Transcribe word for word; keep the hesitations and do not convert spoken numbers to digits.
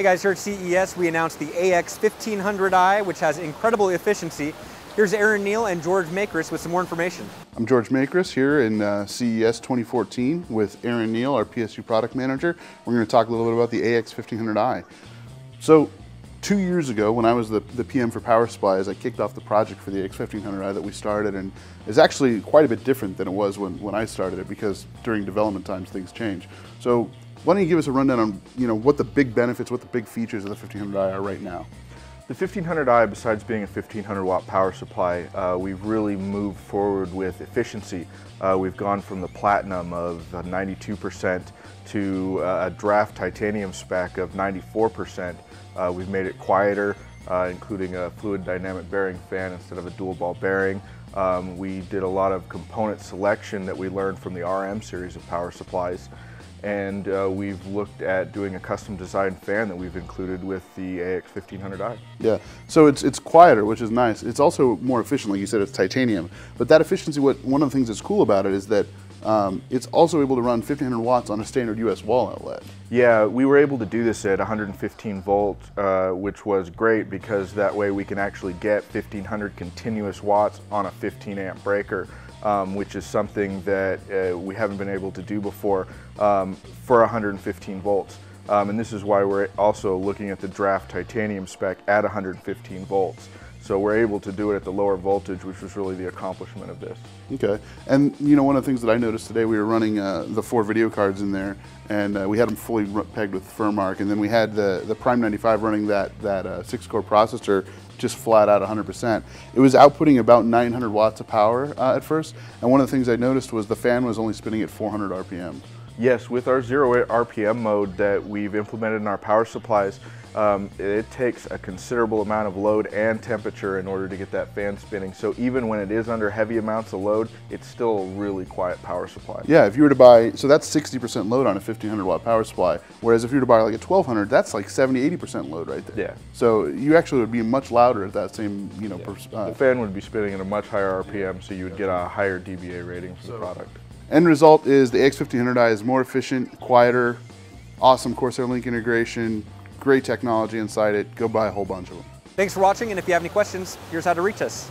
Hey guys, here at C E S we announced the A X fifteen hundred i, which has incredible efficiency. Here's Aaron Neal and George Makris with some more information. I'm George Makris here in uh, C E S twenty fourteen with Aaron Neal, our P S U product manager. We're going to talk a little bit about the A X fifteen hundred i. So two years ago, when I was the, the P M for power supplies, I kicked off the project for the A X fifteen hundred i that we started, and is actually quite a bit different than it was when, when I started it, because during development times things change. So why don't you give us a rundown on you know, what the big benefits, what the big features of the fifteen hundred i are right now? The fifteen hundred i, besides being a fifteen hundred watt power supply, uh, we've really moved forward with efficiency. Uh, we've gone from the platinum of ninety-two percent to uh, a draft titanium spec of ninety-four percent. Uh, we've made it quieter, uh, including a fluid dynamic bearing fan instead of a dual ball bearing. Um, we did a lot of component selection that we learned from the R M series of power supplies. And uh, we've looked at doing a custom design fan that we've included with the A X fifteen hundred i. Yeah, so it's, it's quieter, which is nice. It's also more efficient, like you said, it's titanium. But that efficiency, what, one of the things that's cool about it is that Um, it's also able to run fifteen hundred watts on a standard U S wall outlet. Yeah, we were able to do this at one hundred fifteen volt, uh, which was great, because that way we can actually get fifteen hundred continuous watts on a fifteen amp breaker, um, which is something that uh, we haven't been able to do before um, for one hundred fifteen volts. Um, and this is why we're also looking at the draft titanium spec at one hundred fifteen volts. So we're able to do it at the lower voltage, which was really the accomplishment of this. Okay, and you know, one of the things that I noticed today, we were running uh, the four video cards in there, and uh, we had them fully pegged with FurMark, and then we had the, the Prime ninety-five running that, that uh, six core processor just flat out one hundred percent. It was outputting about nine hundred watts of power uh, at first, and one of the things I noticed was the fan was only spinning at four hundred R P M. Yes, with our zero R P M mode that we've implemented in our power supplies, um, it takes a considerable amount of load and temperature in order to get that fan spinning. So even when it is under heavy amounts of load, it's still a really quiet power supply. Yeah, if you were to buy, so that's sixty percent load on a fifteen hundred watt power supply, whereas if you were to buy like a twelve hundred, that's like seventy, eighty percent load right there. Yeah. So you actually would be much louder at that same, you know, yeah. per, uh, the fan would be spinning at a much higher R P M, so you would get a higher D B A rating for so, the product. End result is the A X fifteen hundred i is more efficient, quieter, awesome Corsair Link integration, great technology inside it. Go buy a whole bunch of them. Thanks for watching, and if you have any questions, here's how to reach us.